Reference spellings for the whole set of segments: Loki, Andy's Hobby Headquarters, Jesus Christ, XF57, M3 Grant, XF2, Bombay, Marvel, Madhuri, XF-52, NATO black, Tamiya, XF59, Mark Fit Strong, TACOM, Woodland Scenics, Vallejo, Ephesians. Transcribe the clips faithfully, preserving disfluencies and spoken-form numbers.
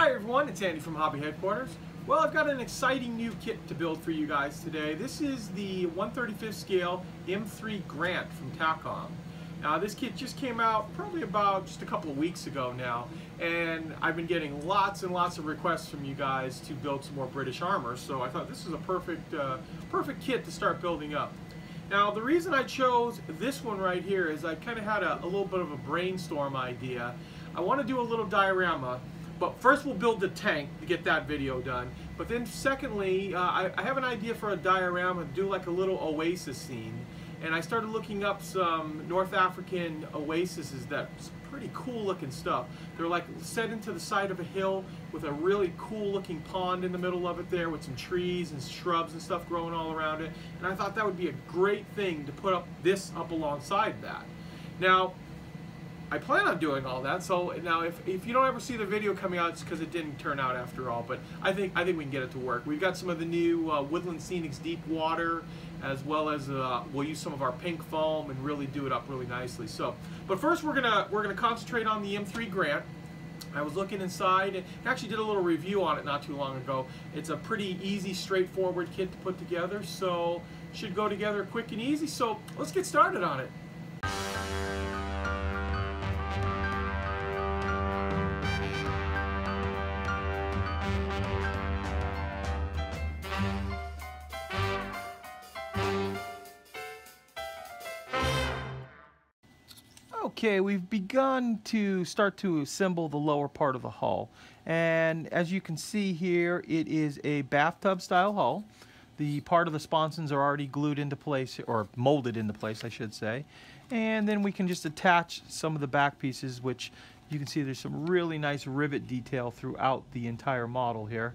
Hi everyone, it's Andy from Hobby Headquarters. Well, I've got an exciting new kit to build for you guys today. This is the one thirty-fifth scale M three Grant from TACOM. Now this kit just came out probably about just a couple of weeks ago now, and I've been getting lots and lots of requests from you guys to build some more British armor, so I thought this was a perfect, uh, perfect kit to start building up. Now the reason I chose this one right here is I kind of had a, a little bit of a brainstorm idea. I want to do a little diorama, but first we'll build the tank to get that video done. But then secondly, uh, I, I have an idea for a diorama to do like a little oasis scene. And I started looking up some North African oases that's pretty cool looking stuff. They're like set into the side of a hill with a really cool looking pond in the middle of it there with some trees and shrubs and stuff growing all around it. And I thought that would be a great thing to put up this up alongside that. Now, I plan on doing all that, so now if, if you don't ever see the video coming out, it's because it didn't turn out after all, but I think I think we can get it to work. We've got some of the new uh, Woodland Scenics deep water, as well as uh, we'll use some of our pink foam and really do it up really nicely. So, but first we're gonna we're gonna concentrate on the M three Grant. I was looking inside and actually did a little review on it not too long ago. It's a pretty easy, straightforward kit to put together, so should go together quick and easy. So let's get started on it. Okay, we've begun to start to assemble the lower part of the hull, and as you can see here, it is a bathtub style hull. The part of the sponsons are already glued into place, or molded into place I should say, and then we can just attach some of the back pieces, which you can see there's some really nice rivet detail throughout the entire model here.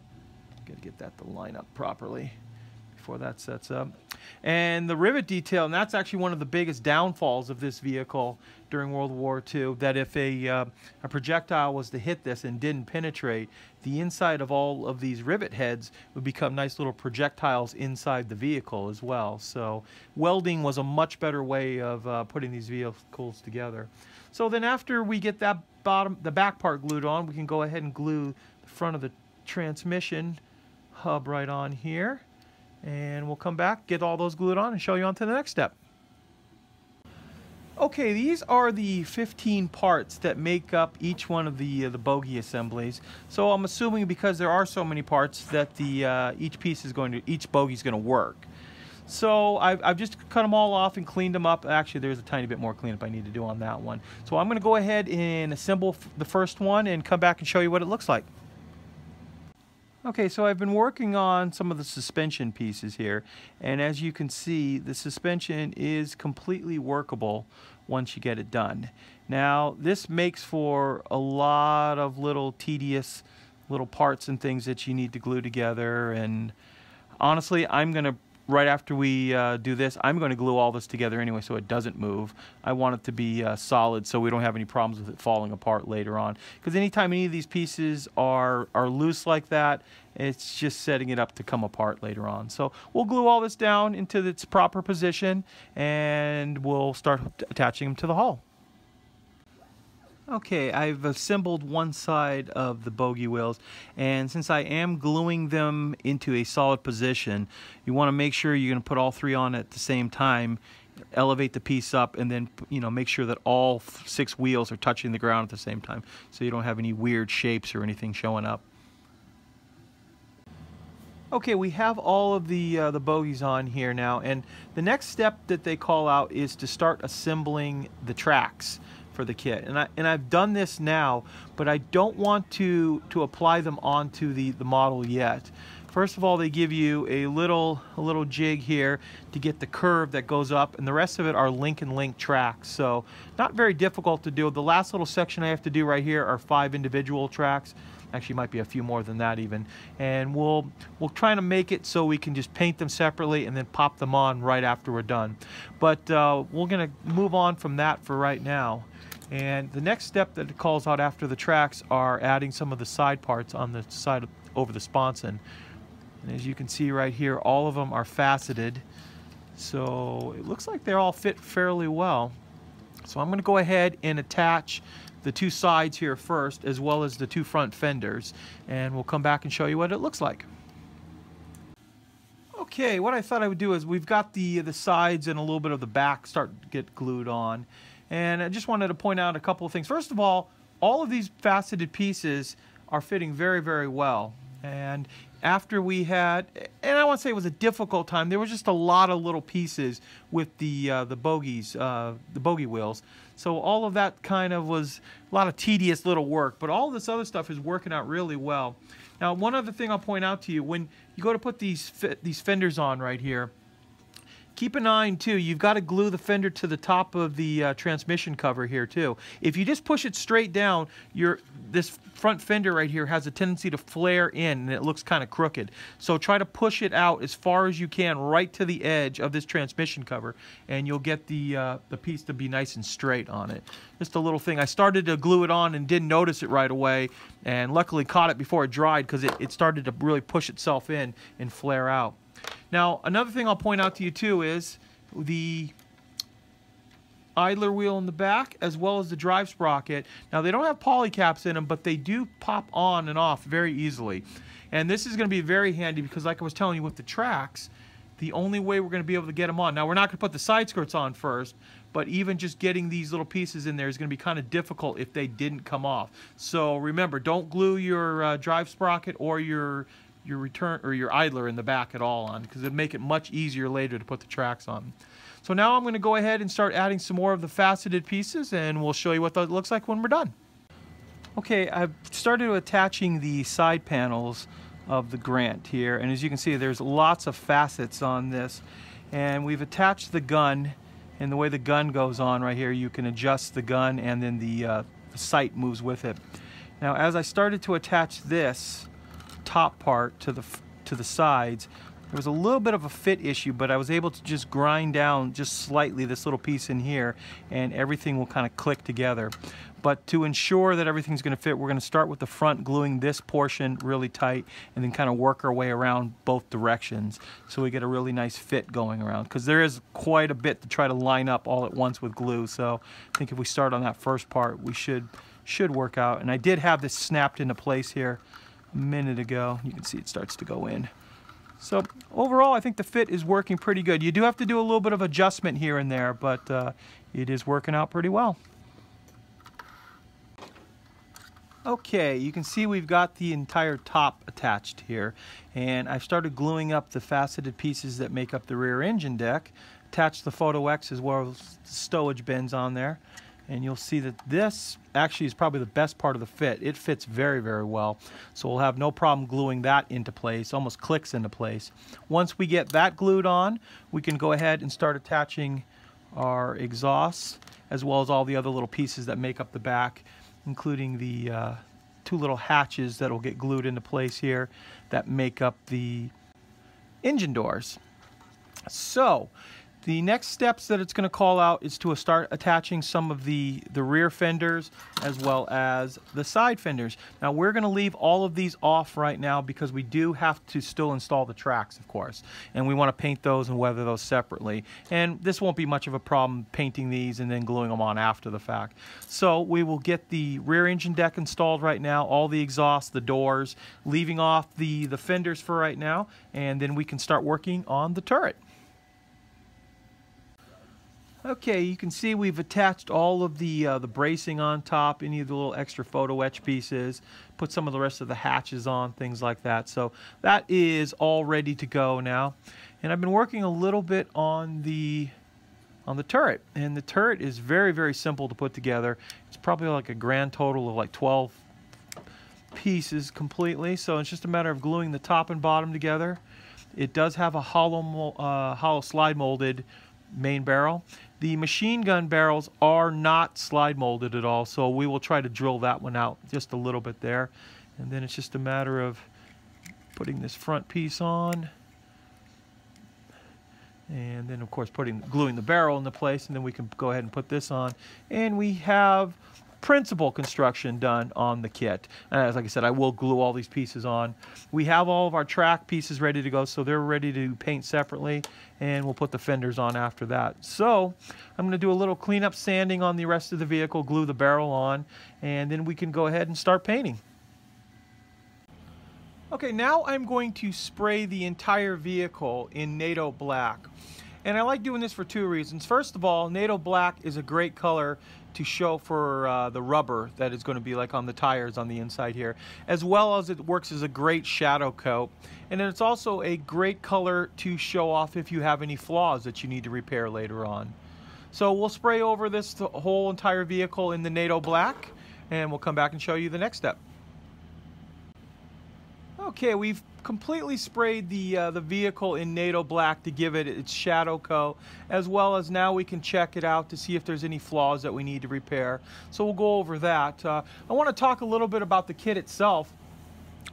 Gotta get that to line up properly before that sets up. And the rivet detail, and that's actually one of the biggest downfalls of this vehicle during World War Two, that if a, uh, a projectile was to hit this and didn't penetrate, the inside of all of these rivet heads would become nice little projectiles inside the vehicle as well. So welding was a much better way of uh, putting these vehicles together. So then after we get that bottom, the back part glued on, we can go ahead and glue the front of the transmission hub right on here. And we'll come back, get all those glued on, and show you on to the next step. Okay, these are the fifteen parts that make up each one of the uh, the bogie assemblies. So I'm assuming because there are so many parts that the uh, each piece is going to each bogie is going to work. So I've, I've just cut them all off and cleaned them up. Actually, there's a tiny bit more cleanup I need to do on that one. So I'm going to go ahead and assemble the first one and come back and show you what it looks like. Okay, so I've been working on some of the suspension pieces here, and as you can see, the suspension is completely workable once you get it done. Now, this makes for a lot of little tedious little parts and things that you need to glue together, and honestly, I'm going to, right after we uh, do this, I'm going to glue all this together anyway so it doesn't move. I want it to be uh, solid so we don't have any problems with it falling apart later on. Because anytime any of these pieces are, are loose like that, it's just setting it up to come apart later on. So we'll glue all this down into its proper position, and we'll start attaching them to the hull. Okay, I've assembled one side of the bogie wheels, and since I am gluing them into a solid position, you want to make sure you're going to put all three on at the same time, elevate the piece up, and then, you know, make sure that all six wheels are touching the ground at the same time so you don't have any weird shapes or anything showing up. Okay, we have all of the, uh, the bogies on here now, and the next step that they call out is to start assembling the tracks for the kit. And, I, and I've done this now, but I don't want to, to apply them onto the, the model yet. First of all, they give you a little, a little jig here to get the curve that goes up, and the rest of it are link and link tracks. So not very difficult to do. The last little section I have to do right here are five individual tracks. Actually, might be a few more than that even, and we'll we'll try to make it so we can just paint them separately and then pop them on right after we're done. But uh, we're gonna move on from that for right now. And the next step that it calls out after the tracks are adding some of the side parts on the side of, over the sponson. And as you can see right here, all of them are faceted, so it looks like they all fit fairly well. So I'm gonna go ahead and attach the two sides here first, as well as the two front fenders, and we'll come back and show you what it looks like. Okay, what I thought I would do is we've got the the sides and a little bit of the back start to get glued on, and I just wanted to point out a couple of things. First of all, all of these faceted pieces are fitting very, very well, and after we had, and I won't say it was a difficult time, there was just a lot of little pieces with the uh, the bogies, uh, the bogie wheels. So all of that kind of was a lot of tedious little work, but all this other stuff is working out really well. Now, one other thing I'll point out to you, when you go to put these these fenders on right here, keep an eye too, you've got to glue the fender to the top of the uh, transmission cover here too. If you just push it straight down, your this front fender right here has a tendency to flare in and it looks kind of crooked. So try to push it out as far as you can right to the edge of this transmission cover, and you'll get the, uh, the piece to be nice and straight on it. Just a little thing. I started to glue it on and didn't notice it right away, and luckily caught it before it dried, because it, it started to really push itself in and flare out. Now, another thing I'll point out to you too is the idler wheel in the back, as well as the drive sprocket. Now, they don't have poly caps in them, but they do pop on and off very easily. And this is going to be very handy because, like I was telling you with the tracks, the only way we're going to be able to get them on. Now, we're not going to put the side skirts on first, but even just getting these little pieces in there is going to be kind of difficult if they didn't come off. So remember, don't glue your uh, drive sprocket or your your return or your idler in the back at all on, because it'd make it much easier later to put the tracks on. So now I'm going to go ahead and start adding some more of the faceted pieces, and we'll show you what that looks like when we're done. Okay, I've started attaching the side panels of the Grant here, and as you can see, there's lots of facets on this, and we've attached the gun, and the way the gun goes on right here, you can adjust the gun, and then the, uh, the sight moves with it. Now, as I started to attach this top part to the to the sides, there was a little bit of a fit issue, but I was able to just grind down just slightly this little piece in here, and everything will kind of click together. But to ensure that everything's going to fit, we're going to start with the front, gluing this portion really tight, and then kind of work our way around both directions so we get a really nice fit going around, because there is quite a bit to try to line up all at once with glue. So I think if we start on that first part, we should should work out. And I did have this snapped into place here a minute ago. You can see it starts to go in. So overall, I think the fit is working pretty good. You do have to do a little bit of adjustment here and there, but uh, it is working out pretty well. Okay, you can see we've got the entire top attached here, and I've started gluing up the faceted pieces that make up the rear engine deck. Attached the Photo X as well as the stowage bins on there, and you'll see that this actually is probably the best part of the fit. It fits very, very well, so we'll have no problem gluing that into place. Almost clicks into place. Once we get that glued on, we can go ahead and start attaching our exhausts, as well as all the other little pieces that make up the back, including the uh, two little hatches that will get glued into place here that make up the engine doors. So the next steps that it's going to call out is to start attaching some of the, the rear fenders as well as the side fenders. Now, we're going to leave all of these off right now because we do have to still install the tracks, of course, and we want to paint those and weather those separately. And this won't be much of a problem painting these and then gluing them on after the fact. So we will get the rear engine deck installed right now, all the exhausts, the doors, leaving off the, the fenders for right now, and then we can start working on the turret. Okay, you can see we've attached all of the uh, the bracing on top, any of the little extra photo etch pieces, put some of the rest of the hatches on, things like that. So that is all ready to go now. And I've been working a little bit on the on the turret. And the turret is very, very simple to put together. It's probably like a grand total of like twelve pieces completely. So it's just a matter of gluing the top and bottom together. It does have a hollow, uh, hollow slide molded main barrel. The machine gun barrels are not slide molded at all, so we will try to drill that one out just a little bit there. And then it's just a matter of putting this front piece on, and then of course putting gluing the barrel into place, and then we can go ahead and put this on. And we have principal construction done on the kit. As like I said, I will glue all these pieces on. We have all of our track pieces ready to go, so they're ready to paint separately, and we'll put the fenders on after that. So I'm going to do a little cleanup sanding on the rest of the vehicle, glue the barrel on, and then we can go ahead and start painting. Okay, now I'm going to spray the entire vehicle in NATO black. And I like doing this for two reasons. First of all, NATO black is a great color to show for uh, the rubber that is going to be like on the tires on the inside here, as well as it works as a great shadow coat. And it's also a great color to show off if you have any flaws that you need to repair later on. So we'll spray over this whole entire vehicle in the NATO black, and we'll come back and show you the next step. Okay, we've completely sprayed the uh, the vehicle in NATO black to give it its shadow coat, as well as now we can check it out to see if there's any flaws that we need to repair. So we'll go over that. Uh, I want to talk a little bit about the kit itself.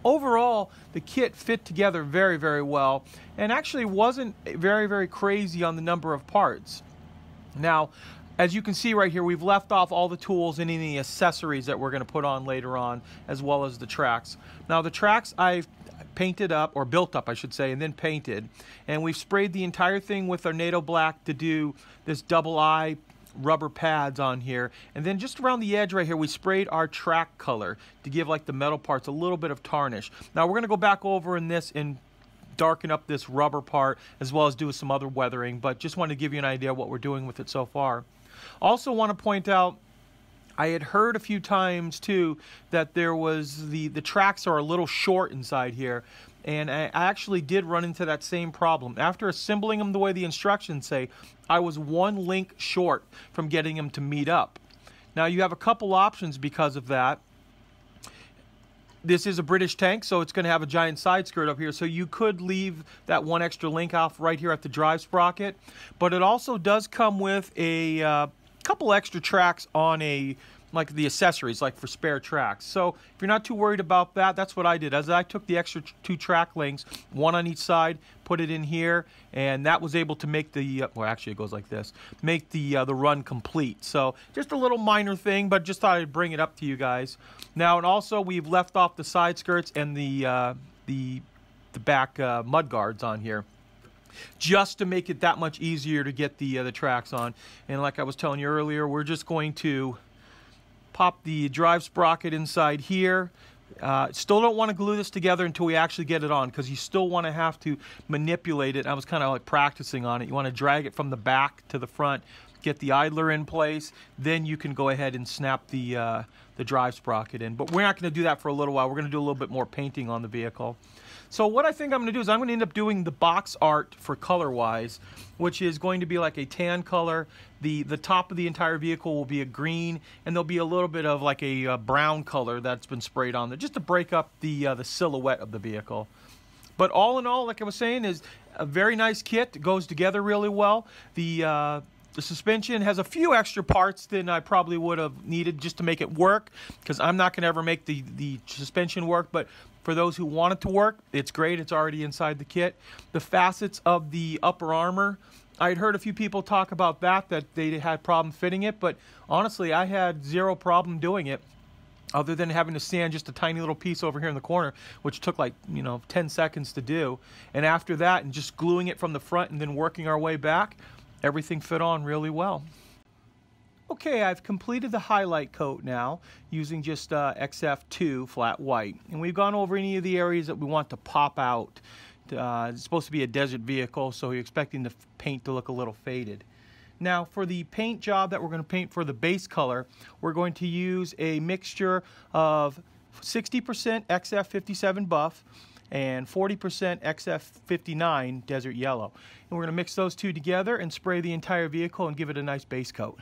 Overall, the kit fit together very, very well, and actually wasn't very, very crazy on the number of parts. Now, as you can see right here, we've left off all the tools and any accessories that we're going to put on later on, as well as the tracks. Now the tracks I've painted up, or built up I should say, and then painted. And we've sprayed the entire thing with our NATO black to do this double eye rubber pads on here. And then just around the edge right here, we sprayed our track color to give like the metal parts a little bit of tarnish. Now we're going to go back over in this and darken up this rubber part, as well as do some other weathering, but just wanted to give you an idea of what we're doing with it so far. Also want to point out, I had heard a few times too that there was the the tracks are a little short inside here, and I actually did run into that same problem. After assembling them the way the instructions say, I was one link short from getting them to meet up. Now you have a couple options because of that. This is a British tank, so it's going to have a giant side skirt up here, so you could leave that one extra link off right here at the drive sprocket. But it also does come with a uh, couple extra tracks on a, like the accessories, like for spare tracks. So if you're not too worried about that, that's what I did. As I took the extra two track links, one on each side, put it in here, and that was able to make the, uh, well actually it goes like this, make the, uh, the run complete. So just a little minor thing, but just thought I'd bring it up to you guys. Now, and also we've left off the side skirts and the, uh, the, the back uh, mud guards on here, just to make it that much easier to get the, uh, the tracks on. And like I was telling you earlier, we're just going to pop the drive sprocket inside here. Uh, still don't want to glue this together until we actually get it on, because you still want to have to manipulate it. I was kind of like practicing on it. You want to drag it from the back to the front, get the idler in place, then you can go ahead and snap the, uh, the drive sprocket in. But we're not going to do that for a little while. We're going to do a little bit more painting on the vehicle. So what I think I'm going to do is I'm going to end up doing the box art for color-wise, which is going to be like a tan color. The, the top of the entire vehicle will be a green, and there'll be a little bit of like a, a brown color that's been sprayed on there, just to break up the, uh, the silhouette of the vehicle. But all in all, like I was saying, is a very nice kit. It goes together really well. The, uh, the suspension has a few extra parts than I probably would have needed just to make it work, because I'm not going to ever make the, the suspension work, but for those who want it to work, it's great. It's already inside the kit. The facets of the upper armor, I had heard a few people talk about that, that they had problem fitting it, but honestly, I had zero problem doing it, other than having to sand just a tiny little piece over here in the corner, which took like, you know, ten seconds to do. And after that, and just gluing it from the front and then working our way back, everything fit on really well. Okay, I've completed the highlight coat now using just uh, X F two flat white. And we've gone over any of the areas that we want to pop out. Uh, it's supposed to be a desert vehicle, so you're expecting the paint to look a little faded. Now, for the paint job that we're going to paint for the base color, we're going to use a mixture of sixty percent X F fifty-seven buff and forty percent X F fifty-nine desert yellow. And we're going to mix those two together and spray the entire vehicle and give it a nice base coat.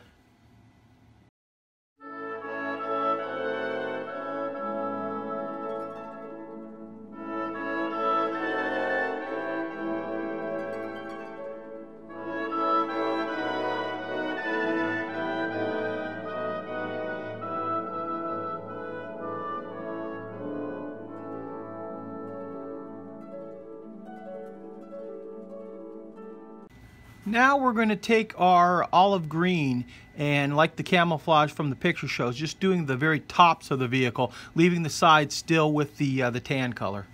Now we're going to take our olive green and, like the camouflage from the picture shows, just doing the very tops of the vehicle, leaving the sides still with the, uh, the tan color.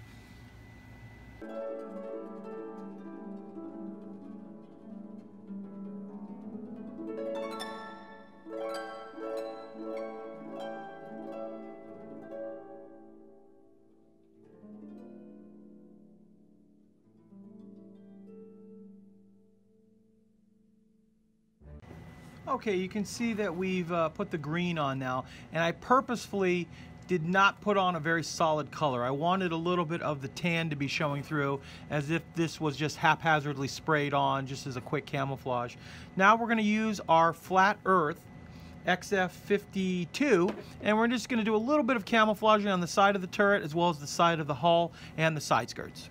Okay, you can see that we've uh, put the green on now, and I purposefully did not put on a very solid color. I wanted a little bit of the tan to be showing through, as if this was just haphazardly sprayed on just as a quick camouflage. Now we're going to use our flat earth X F fifty-two, and we're just going to do a little bit of camouflaging on the side of the turret, as well as the side of the hull and the side skirts.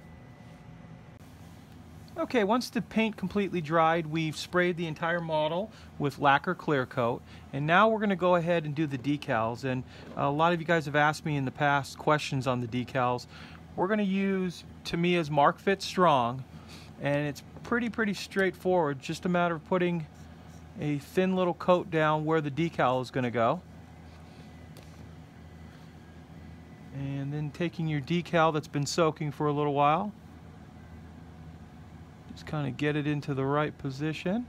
Okay, once the paint completely dried, we've sprayed the entire model with lacquer clear coat, and now we're going to go ahead and do the decals. And a lot of you guys have asked me in the past questions on the decals. We're going to use Tamiya's Mark Fit Strong, and it's pretty pretty straightforward, just a matter of putting a thin little coat down where the decal is going to go, and then taking your decal that's been soaking for a little while, just kind of get it into the right position.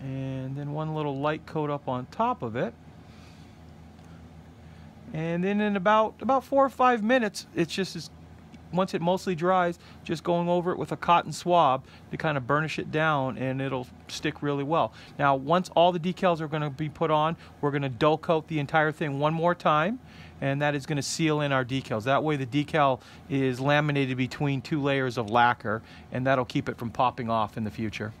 And then one little light coat up on top of it. And then in about about four or five minutes, it's just as, once it mostly dries, just going over it with a cotton swab to kind of burnish it down, and it'll stick really well. Now, once all the decals are going to be put on, we're going to dull coat the entire thing one more time, and that is going to seal in our decals. That way the decal is laminated between two layers of lacquer, and that'll keep it from popping off in the future.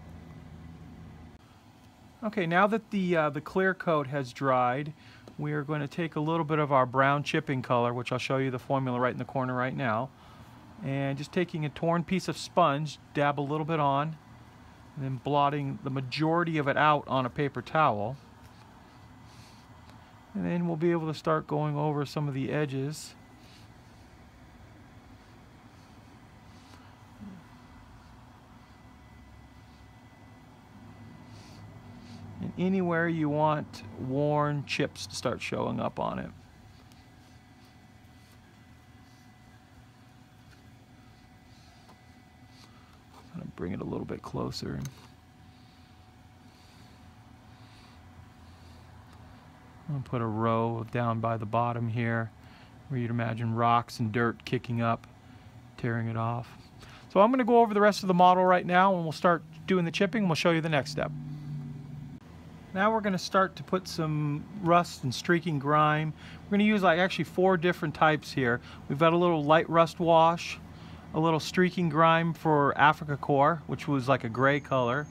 Okay, now that the, uh, the clear coat has dried, we are going to take a little bit of our brown chipping color, which I'll show you the formula right in the corner right now. And just taking a torn piece of sponge, dab a little bit on, and then blotting the majority of it out on a paper towel. And then we'll be able to start going over some of the edges. And anywhere you want worn chips to start showing up on it. Bring it a little bit closer. I'll put a row down by the bottom here where you'd imagine rocks and dirt kicking up, tearing it off. So I'm going to go over the rest of the model right now, and we'll start doing the chipping, and we'll show you the next step. Now we're going to start to put some rust and streaking grime. We're going to use like actually four different types here. We've got a little light rust wash, a little streaking grime for Africa Corps, which was like a gray color,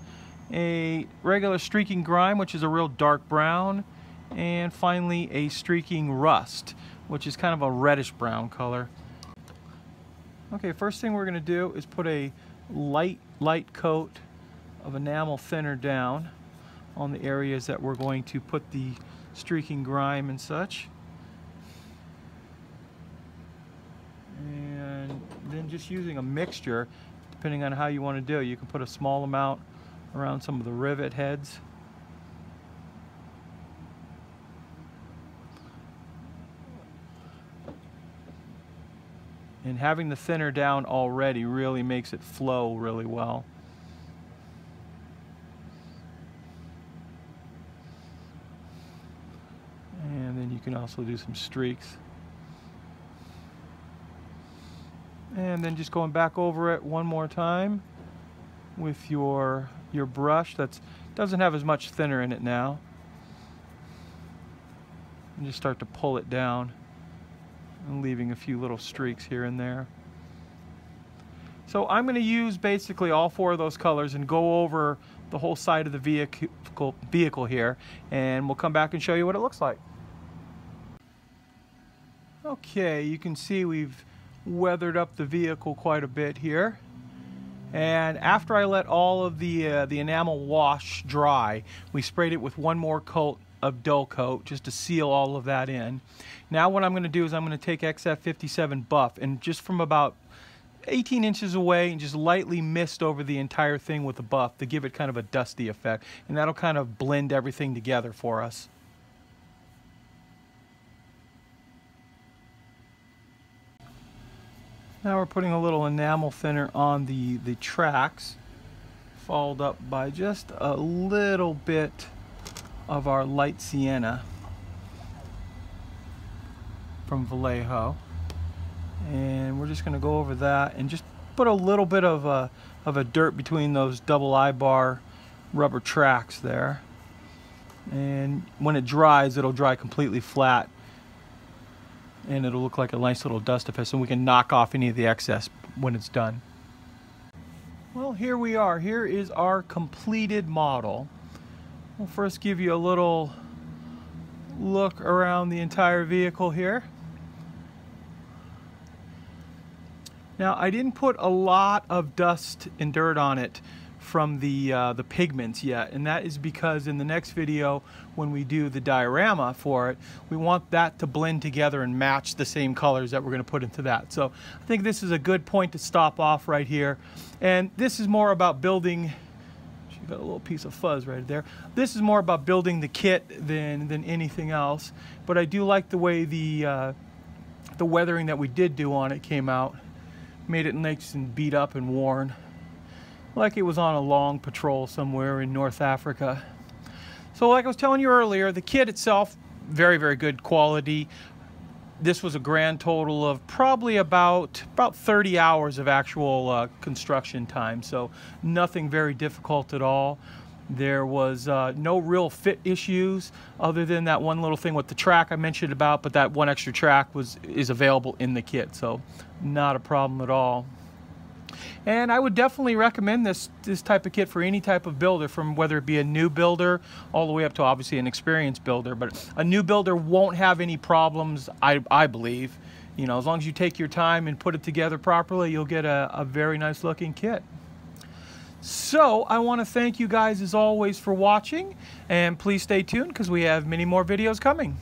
a regular streaking grime, which is a real dark brown, and finally a streaking rust, which is kind of a reddish brown color. Okay, first thing we're going to do is put a light, light coat of enamel thinner down on the areas that we're going to put the streaking grime and such. Then just using a mixture, depending on how you want to do. You can put a small amount around some of the rivet heads. And having the thinner down already really makes it flow really well. And then you can also do some streaks. And then just going back over it one more time with your your brush that doesn't have as much thinner in it now, and just start to pull it down and leaving a few little streaks here and there. So I'm going to use basically all four of those colors and go over the whole side of the vehicle vehicle here, and we'll come back and show you what it looks like. Okay, you can see we've weathered up the vehicle quite a bit here, and after I let all of the uh, the enamel wash dry, we sprayed it with one more coat of dull coat just to seal all of that in. Now what I'm going to do is I'm going to take X F fifty-seven buff, and just from about eighteen inches away and just lightly mist over the entire thing with the buff to give it kind of a dusty effect, and that'll kind of blend everything together for us. Now we're putting a little enamel thinner on the, the tracks, followed up by just a little bit of our light sienna from Vallejo. And we're just going to go over that and just put a little bit of a, of a dirt between those double eye-bar rubber tracks there. And when it dries, it'll dry completely flat, and it'll look like a nice little dust effect, and we can knock off any of the excess when it's done. Well, here we are. Here is our completed model. We'll first give you a little look around the entire vehicle here. Now, I didn't put a lot of dust and dirt on it from the, uh, the pigments yet, and that is because in the next video when we do the diorama for it, we want that to blend together and match the same colors that we're going to put into that. So I think this is a good point to stop off right here, and this is more about building. She's got a little piece of fuzz right there. This is more about building the kit than, than anything else, but I do like the way the, uh, the weathering that we did do on it came out. Made it nice and beat up and worn, like it was on a long patrol somewhere in North Africa. So like I was telling you earlier, the kit itself, very, very good quality. This was a grand total of probably about, about thirty hours of actual uh, construction time, so nothing very difficult at all. There was uh, no real fit issues other than that one little thing with the track I mentioned about, but that one extra track was is available in the kit, so not a problem at all. And I would definitely recommend this this type of kit for any type of builder, from whether it be a new builder all the way up to obviously an experienced builder. But a new builder won't have any problems, I, I believe. You know, as long as you take your time and put it together properly, you'll get a, a very nice looking kit. So I want to thank you guys as always for watching, and please stay tuned because we have many more videos coming.